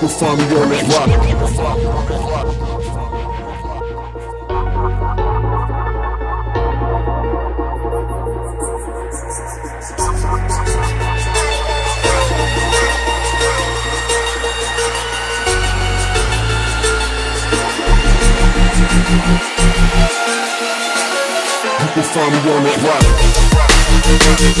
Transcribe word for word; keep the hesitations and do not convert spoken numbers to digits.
people find me on the block. You can find me on that rock. You can find me on that rock. You can